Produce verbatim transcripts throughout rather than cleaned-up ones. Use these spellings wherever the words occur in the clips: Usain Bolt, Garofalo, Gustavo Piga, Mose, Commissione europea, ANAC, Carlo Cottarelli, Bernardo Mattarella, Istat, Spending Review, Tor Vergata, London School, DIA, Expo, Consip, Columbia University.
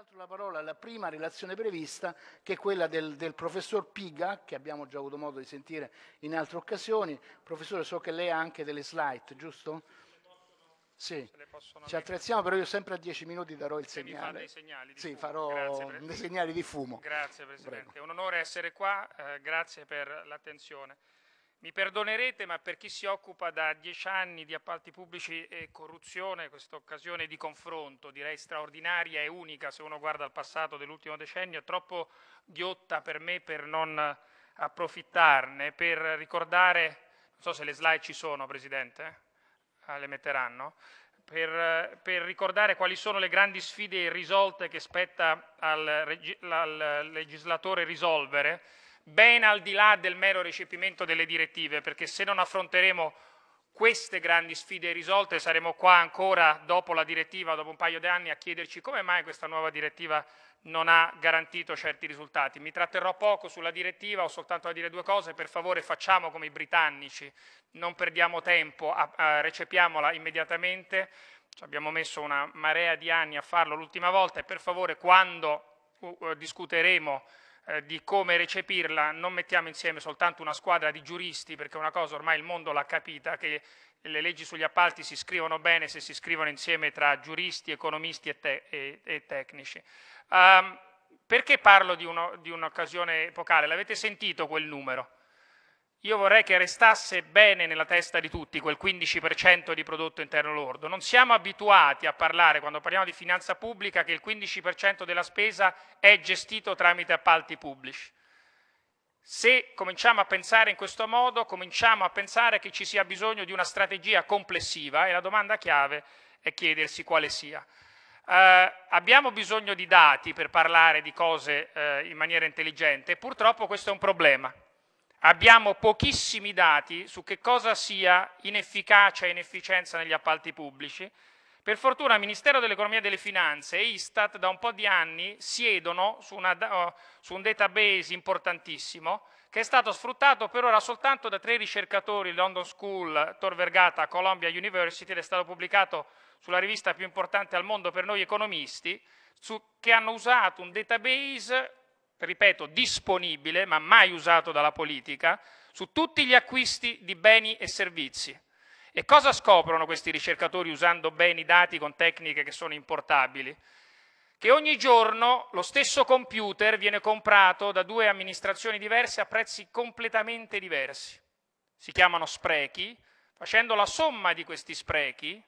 Senz'altro la parola alla prima relazione prevista, che è quella del, del professor Piga, che abbiamo già avuto modo di sentire in altre occasioni. Professore, so che lei ha anche delle slide, giusto? Sì, ci attrezziamo, però io sempre a dieci minuti darò il segnale. Dei segnali di sì, fumo. farò grazie, dei segnali di fumo. Grazie Presidente, Prego. È un onore essere qua, eh, grazie per l'attenzione. Mi perdonerete, ma per chi si occupa da dieci anni di appalti pubblici e corruzione, questa occasione di confronto, direi straordinaria e unica se uno guarda al passato dell'ultimo decennio, è troppo ghiotta per me per non approfittarne, per ricordare, non so se le slide ci sono Presidente, eh? le metteranno, per, per ricordare quali sono le grandi sfide irrisolte che spetta al, al legislatore risolvere, ben al di là del mero recepimento delle direttive, perché se non affronteremo queste grandi sfide irrisolte saremo qua ancora dopo la direttiva, dopo un paio di anni, a chiederci come mai questa nuova direttiva non ha garantito certi risultati. Mi tratterrò poco sulla direttiva, ho soltanto da dire due cose: per favore facciamo come i britannici, non perdiamo tempo, a, a, recepiamola immediatamente, ci abbiamo messo una marea di anni a farlo l'ultima volta, e per favore quando uh, discuteremo di come recepirla, non mettiamo insieme soltanto una squadra di giuristi, perché una cosa ormai il mondo l'ha capita, che le leggi sugli appalti si scrivono bene se si scrivono insieme tra giuristi, economisti e, te e, e tecnici. Um, perché parlo di un'occasione epocale? L'avete sentito quel numero? Io vorrei che restasse bene nella testa di tutti quel quindici per cento di prodotto interno lordo. Non siamo abituati a parlare, quando parliamo di finanza pubblica, che il quindici per cento della spesa è gestito tramite appalti pubblici. Se cominciamo a pensare in questo modo, cominciamo a pensare che ci sia bisogno di una strategia complessiva, e la domanda chiave è chiedersi quale sia. Uh, abbiamo bisogno di dati per parlare di cose uh, in maniera intelligente, e purtroppo questo è un problema. Abbiamo pochissimi dati su che cosa sia inefficacia e inefficienza negli appalti pubblici. Per fortuna il Ministero dell'Economia e delle Finanze e Istat da un po' di anni siedono su, una, su un database importantissimo che è stato sfruttato per ora soltanto da tre ricercatori, London School, Tor Vergata, Columbia University, ed è stato pubblicato sulla rivista più importante al mondo per noi economisti, su, che hanno usato un database, ripeto, disponibile, ma mai usato dalla politica, su tutti gli acquisti di beni e servizi. E cosa scoprono questi ricercatori usando beni dati con tecniche che sono importabili? Che ogni giorno lo stesso computer viene comprato da due amministrazioni diverse a prezzi completamente diversi. Si chiamano sprechi. Facendo la somma di questi sprechi,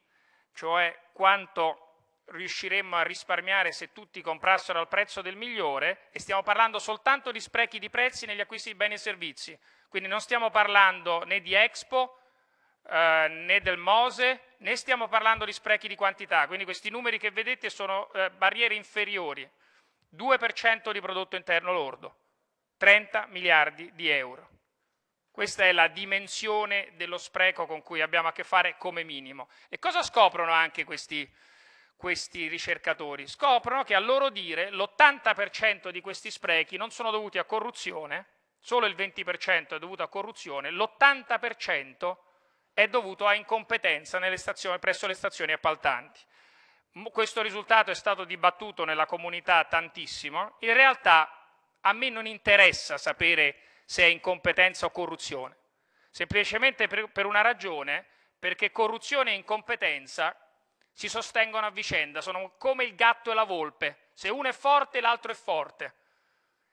cioè quanto riusciremmo a risparmiare se tutti comprassero al prezzo del migliore, e stiamo parlando soltanto di sprechi di prezzi negli acquisti di beni e servizi, quindi non stiamo parlando né di Expo eh, né del Mose, né stiamo parlando di sprechi di quantità, quindi questi numeri che vedete sono eh, barriere inferiori, due per cento di prodotto interno lordo, trenta miliardi di euro. Questa è la dimensione dello spreco con cui abbiamo a che fare come minimo. E cosa scoprono anche questi Questi ricercatori? Scoprono che, a loro dire, l'ottanta per cento di questi sprechi non sono dovuti a corruzione, solo il venti per cento è dovuto a corruzione, l'ottanta per cento è dovuto a incompetenza nelle stazioni, presso le stazioni appaltanti. Questo risultato è stato dibattuto nella comunità tantissimo. In realtà a me non interessa sapere se è incompetenza o corruzione, semplicemente per una ragione, perché corruzione e incompetenza si sostengono a vicenda, sono come il gatto e la volpe, se uno è forte l'altro è forte.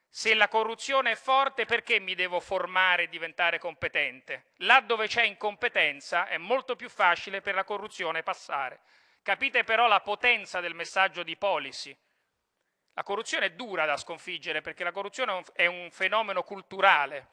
Se la corruzione è forte, perché mi devo formare e diventare competente? Là dove c'è incompetenza è molto più facile per la corruzione passare. Capite però la potenza del messaggio di policy. La corruzione è dura da sconfiggere, perché la corruzione è un fenomeno culturale,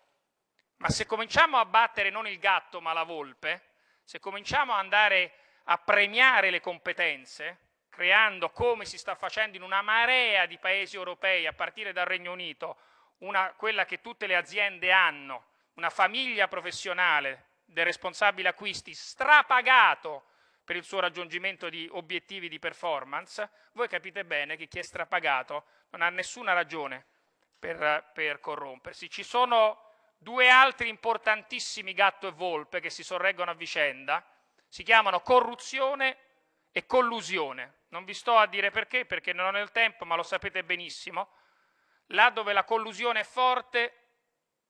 ma se cominciamo a battere non il gatto ma la volpe, se cominciamo a andare a premiare le competenze, creando, come si sta facendo in una marea di paesi europei, a partire dal Regno Unito, una, quella che tutte le aziende hanno, una famiglia professionale del responsabile acquisti strapagato per il suo raggiungimento di obiettivi di performance, voi capite bene che chi è strapagato non ha nessuna ragione per, per corrompersi. Ci sono due altri importantissimi gatto e volpe che si sorreggono a vicenda, si chiamano corruzione e collusione. non vi sto a dire perché, perché non ho il tempo, ma lo sapete benissimo, là dove la collusione è forte,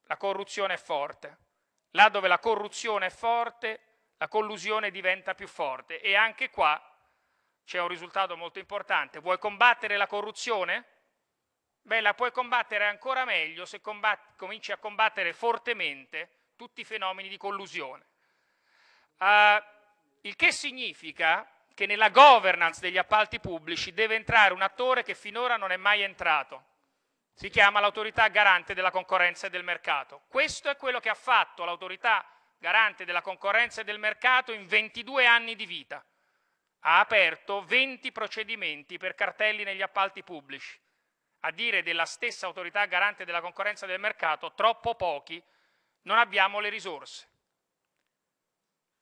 la corruzione è forte. Là dove la corruzione è forte, la collusione diventa più forte. E anche qua c'è un risultato molto importante. Vuoi combattere la corruzione? Beh, la puoi combattere ancora meglio se cominci a combattere fortemente tutti i fenomeni di collusione. Uh, il che significa che nella governance degli appalti pubblici deve entrare un attore che finora non è mai entrato. Si chiama l'autorità garante della concorrenza e del mercato. Questo è quello che ha fatto l'autorità garante della concorrenza e del mercato in ventidue anni di vita. Ha aperto venti procedimenti per cartelli negli appalti pubblici. A dire della stessa autorità garante della concorrenza e del mercato, troppo pochi, non abbiamo le risorse.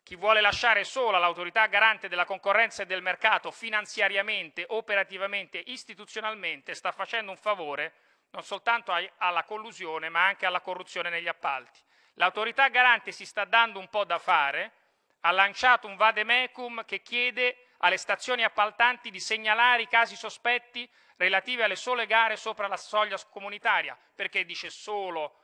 Chi vuole lasciare sola l'autorità garante della concorrenza e del mercato finanziariamente, operativamente, istituzionalmente, sta facendo un favore non soltanto alla collusione ma anche alla corruzione negli appalti. L'autorità garante si sta dando un po' da fare, ha lanciato un vademecum che chiede alle stazioni appaltanti di segnalare i casi sospetti relativi alle sole gare sopra la soglia comunitaria, perché dice solo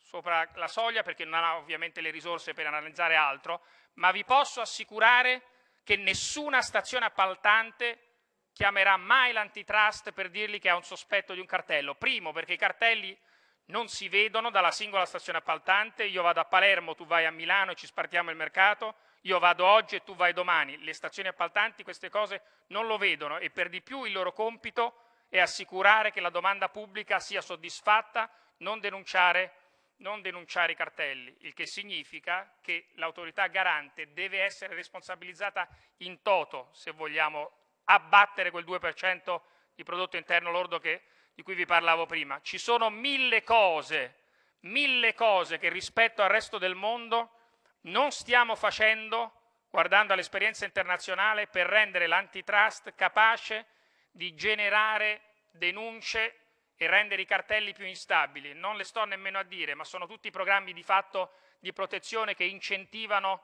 sopra la soglia, perché non ha ovviamente le risorse per analizzare altro, ma vi posso assicurare che nessuna stazione appaltante chiamerà mai l'antitrust per dirgli che ha un sospetto di un cartello. Primo, perché i cartelli non si vedono dalla singola stazione appaltante. Io vado a Palermo, tu vai a Milano e ci spartiamo il mercato. Io vado oggi e tu vai domani. Le stazioni appaltanti queste cose non lo vedono e per di più il loro compito è assicurare che la domanda pubblica sia soddisfatta, non denunciare, non denunciare i cartelli. Il che significa che l'autorità garante deve essere responsabilizzata in toto se vogliamo abbattere quel due per cento di prodotto interno lordo che, di cui vi parlavo prima. Ci sono mille cose, mille cose che rispetto al resto del mondo non stiamo facendo, guardando all'esperienza internazionale, per rendere l'antitrust capace di generare denunce e rendere i cartelli più instabili. Non le sto nemmeno a dire, ma sono tutti programmi di fatto di protezione che incentivano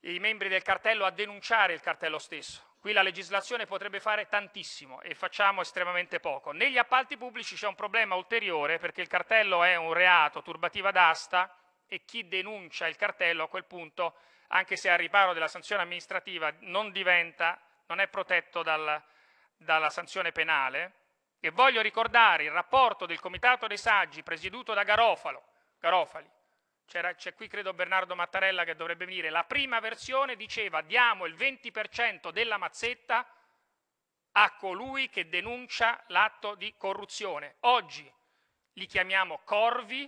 i membri del cartello a denunciare il cartello stesso. Qui la legislazione potrebbe fare tantissimo e facciamo estremamente poco. Negli appalti pubblici c'è un problema ulteriore perché il cartello è un reato, turbativa d'asta, e chi denuncia il cartello a quel punto, anche se al riparo della sanzione amministrativa, non diventa, non è protetto dal, dalla sanzione penale. E voglio ricordare il rapporto del Comitato dei Saggi presieduto da Garofalo, Garofali, c'è qui credo Bernardo Mattarella che dovrebbe venire, la prima versione diceva diamo il venti per cento della mazzetta a colui che denuncia l'atto di corruzione. Oggi li chiamiamo corvi,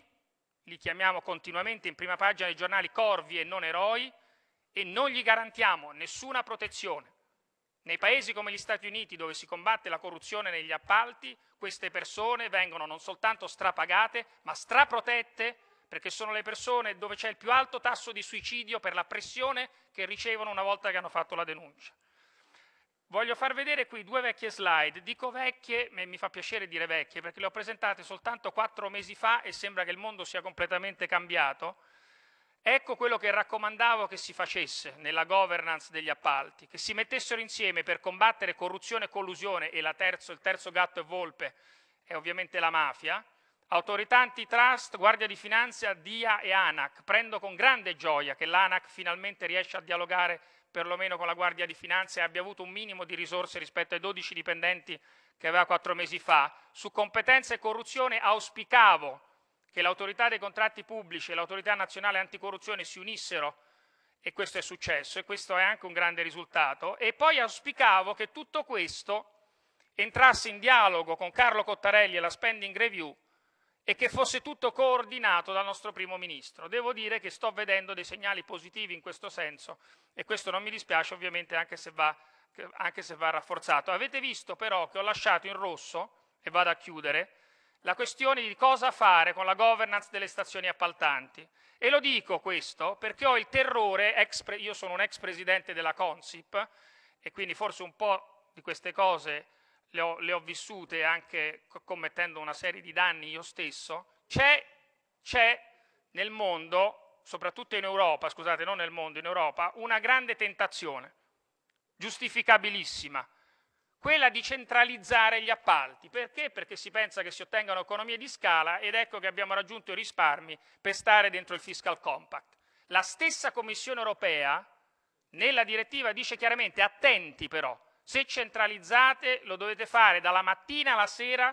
li chiamiamo continuamente in prima pagina dei giornali corvi e non eroi e non gli garantiamo nessuna protezione. Nei paesi come gli Stati Uniti, dove si combatte la corruzione negli appalti, queste persone vengono non soltanto strapagate ma straprotette, perché sono le persone dove c'è il più alto tasso di suicidio per la pressione che ricevono una volta che hanno fatto la denuncia. Voglio far vedere qui due vecchie slide, dico vecchie, ma mi fa piacere dire vecchie, perché le ho presentate soltanto quattro mesi fa e sembra che il mondo sia completamente cambiato. Ecco quello che raccomandavo che si facesse nella governance degli appalti, che si mettessero insieme per combattere corruzione e collusione, e la terzo, il terzo gatto e volpe è ovviamente la mafia, autorità antitrust, guardia di finanza, D I A e ANAC. Prendo con grande gioia che l'ANAC finalmente riesce a dialogare perlomeno con la guardia di finanza e abbia avuto un minimo di risorse rispetto ai dodici dipendenti che aveva quattro mesi fa. Su competenza e corruzione auspicavo che l'autorità dei contratti pubblici e l'autorità nazionale anticorruzione si unissero e questo è successo e questo è anche un grande risultato. E poi auspicavo che tutto questo entrasse in dialogo con Carlo Cottarelli e la Spending Review e che fosse tutto coordinato dal nostro primo ministro. Devo dire che sto vedendo dei segnali positivi in questo senso e questo non mi dispiace ovviamente anche se va, anche se va rafforzato. Avete visto però che ho lasciato in rosso, e vado a chiudere, la questione di cosa fare con la governance delle stazioni appaltanti. E lo dico questo perché ho il terrore, ex pre- io sono un ex presidente della Consip e quindi forse un po' di queste cose Le ho, le ho vissute anche commettendo una serie di danni io stesso. C'è, c'è nel mondo, soprattutto in Europa, scusate, non nel mondo, in Europa, una grande tentazione, giustificabilissima, quella di centralizzare gli appalti. Perché? Perché si pensa che si ottengano economie di scala, ed ecco che abbiamo raggiunto i risparmi per stare dentro il fiscal compact. La stessa Commissione europea nella direttiva dice chiaramente: attenti però, se centralizzate lo dovete fare dalla mattina alla sera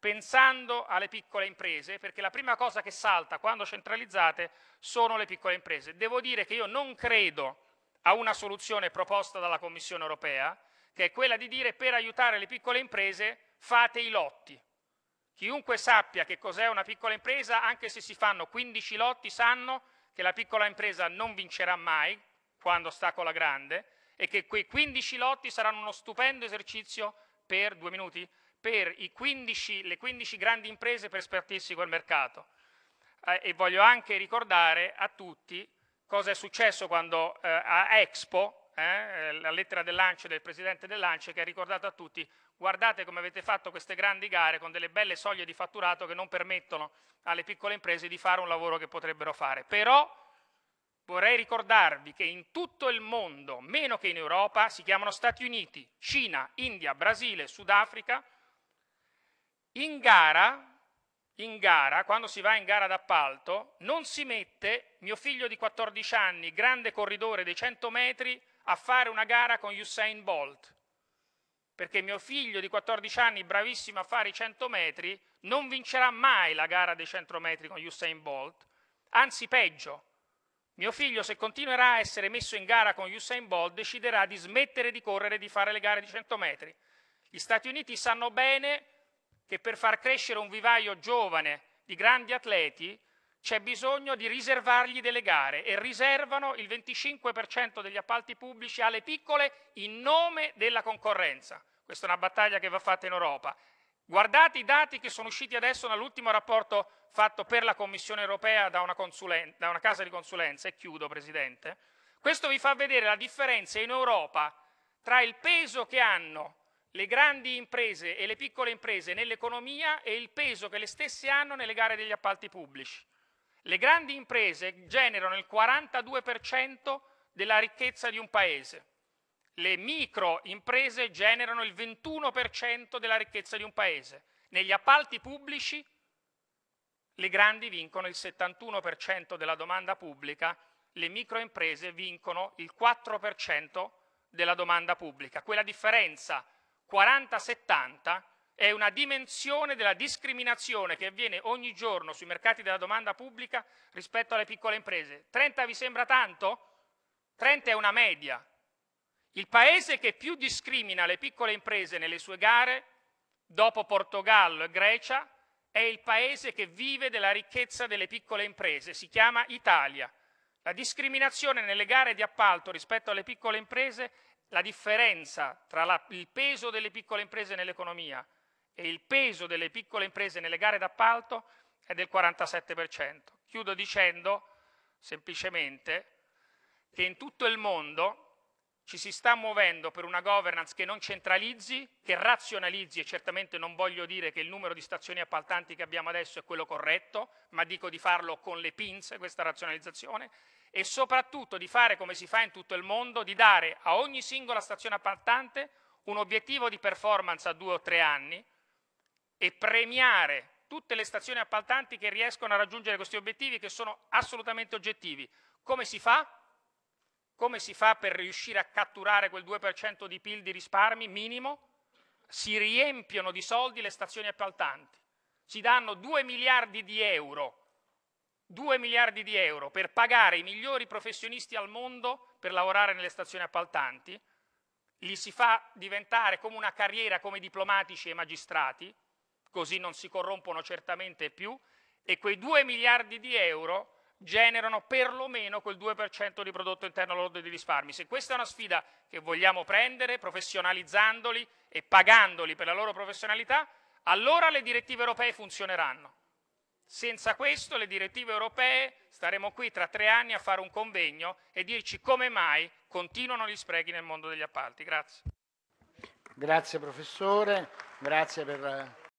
pensando alle piccole imprese, perché la prima cosa che salta quando centralizzate sono le piccole imprese. Devo dire che io non credo a una soluzione proposta dalla Commissione europea, che è quella di dire: per aiutare le piccole imprese fate i lotti. Chiunque sappia che cos'è una piccola impresa, anche se si fanno quindici lotti, sanno che la piccola impresa non vincerà mai quando sta con la grande, e che quei quindici lotti saranno uno stupendo esercizio per due minuti per i quindici, le quindici grandi imprese per spartirsi quel mercato. Eh, e voglio anche ricordare a tutti cosa è successo quando eh, a Expo, eh, la lettera dell'Ance del presidente dell'Ance che ha ricordato a tutti: guardate come avete fatto queste grandi gare con delle belle soglie di fatturato che non permettono alle piccole imprese di fare un lavoro che potrebbero fare. Però vorrei ricordarvi che in tutto il mondo, meno che in Europa, si chiamano Stati Uniti, Cina, India, Brasile, Sudafrica, in gara, in gara, quando si va in gara d'appalto, non si mette mio figlio di quattordici anni, grande corridore dei cento metri, a fare una gara con Usain Bolt, perché mio figlio di quattordici anni, bravissimo a fare i cento metri, non vincerà mai la gara dei cento metri con Usain Bolt, anzi peggio. Mio figlio, se continuerà a essere messo in gara con Usain Bolt, deciderà di smettere di correre e di fare le gare di cento metri. Gli Stati Uniti sanno bene che per far crescere un vivaio giovane di grandi atleti c'è bisogno di riservargli delle gare, e riservano il venticinque per cento degli appalti pubblici alle piccole in nome della concorrenza. Questa è una battaglia che va fatta in Europa. Guardate i dati che sono usciti adesso dall'ultimo rapporto fatto per la Commissione europea da una, da una casa di consulenza, e chiudo Presidente. Questo vi fa vedere la differenza in Europa tra il peso che hanno le grandi imprese e le piccole imprese nell'economia e il peso che le stesse hanno nelle gare degli appalti pubblici. Le grandi imprese generano il quarantadue per cento della ricchezza di un paese. Le micro imprese generano il ventuno per cento della ricchezza di un paese. Negli appalti pubblici le grandi vincono il settantuno per cento della domanda pubblica, le micro imprese vincono il quattro per cento della domanda pubblica. Quella differenza quaranta settanta è una dimensione della discriminazione che avviene ogni giorno sui mercati della domanda pubblica rispetto alle piccole imprese. trenta vi sembra tanto? trenta è una media. Il paese che più discrimina le piccole imprese nelle sue gare, dopo Portogallo e Grecia, è il paese che vive della ricchezza delle piccole imprese, si chiama Italia. La discriminazione nelle gare di appalto rispetto alle piccole imprese, la differenza tra la, il peso delle piccole imprese nell'economia e il peso delle piccole imprese nelle gare d'appalto è del quarantasette per cento. Chiudo dicendo semplicemente che in tutto il mondo ci si sta muovendo per una governance che non centralizzi, che razionalizzi, e certamente non voglio dire che il numero di stazioni appaltanti che abbiamo adesso è quello corretto, ma dico di farlo con le pinze, questa razionalizzazione, e soprattutto di fare come si fa in tutto il mondo, di dare a ogni singola stazione appaltante un obiettivo di performance a due o tre anni e premiare tutte le stazioni appaltanti che riescono a raggiungere questi obiettivi, che sono assolutamente oggettivi. Come si fa? Come si fa per riuscire a catturare quel due per cento di P I L di risparmi minimo? Si riempiono di soldi le stazioni appaltanti. Si danno due miliardi di euro, due miliardi di euro per pagare i migliori professionisti al mondo per lavorare nelle stazioni appaltanti. Li si fa diventare come una carriera, come diplomatici e magistrati, così non si corrompono certamente più, e quei due miliardi di euro generano perlomeno quel due per cento di prodotto interno lordo di risparmi. Se questa è una sfida che vogliamo prendere, professionalizzandoli e pagandoli per la loro professionalità, allora le direttive europee funzioneranno. Senza questo le direttive europee staremo qui tra tre anni a fare un convegno e dirci come mai continuano gli sprechi nel mondo degli appalti. Grazie. Grazie professore, grazie per